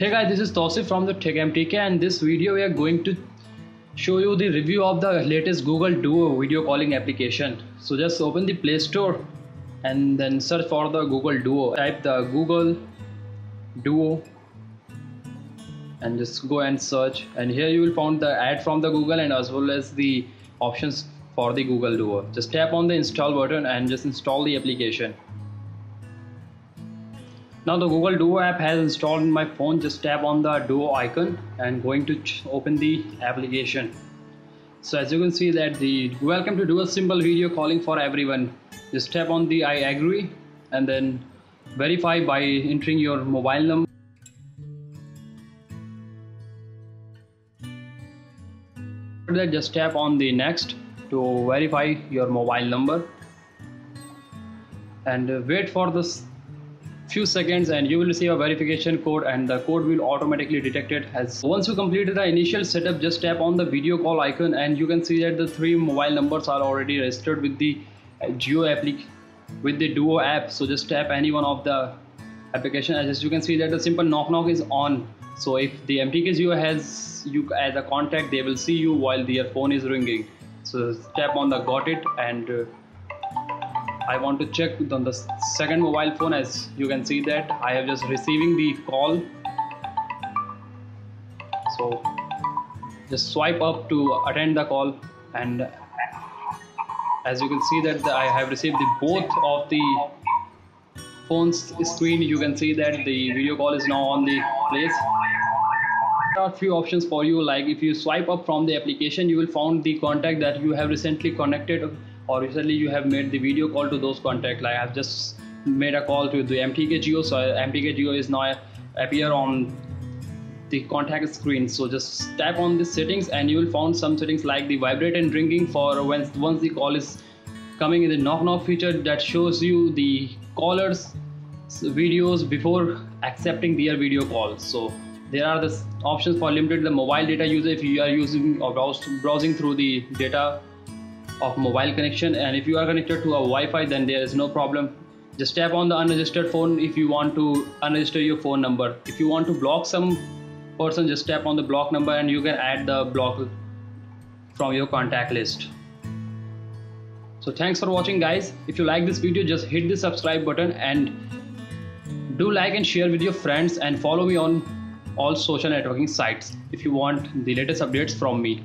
Hey guys, this is Tauseef from the Tech MTK, and this video we are going to show you the review of the latest Google Duo video calling application. So just open the Play Store and then search for the Google Duo. Type the Google Duo and just go and search, and here you will find the ad from the Google and as well as the options for the Google Duo. Just tap on the install button and just install the application. Now the Google Duo app has installed in my phone. Just tap on the Duo icon and going to open the application. So as you can see that the welcome to Duo simple video calling for everyone. Just tap on the I agree and then verify by entering your mobile number. After that, just tap on the next to verify your mobile number and wait for this few seconds and you will receive a verification code, and the code will automatically detected. As once you completed the initial setup, just tap on the video call icon and you can see that the three mobile numbers are already registered with the Duo app. So just tap any one of the application, and as you can see that the simple knock knock is on. So if the MTK Duo has you as a contact, they will see you while their phone is ringing. So tap on the got it, and I want to check on the second mobile phone. As you can see that I have just receiving the call, so just swipe up to attend the call, and as you can see that I have received both of the phone's screen. You can see that the video call is now on the place. There are few options for you, like if you swipe up from the application, you will find the contact that you have recently connected, or recently you have made the video call to those contacts. Like I have just made a call to the MTK Duo, so MTK Duo is now appear on the contact screen. So just tap on the settings and you will find some settings like the vibrate and ringing for once the call is coming, in the knock knock feature that shows you the callers videos before accepting their video calls. So there are the options for limited the mobile data user if you are using or browsing through the data of mobile connection, and if you are connected to a Wi-Fi then there is no problem. Just tap on the unregistered phone if you want to unregister your phone number. If you want to block some person, just tap on the block number and you can add the block from your contact list. So thanks for watching guys. If you like this video, just hit the subscribe button and do like and share with your friends, and follow me on all social networking sites if you want the latest updates from me.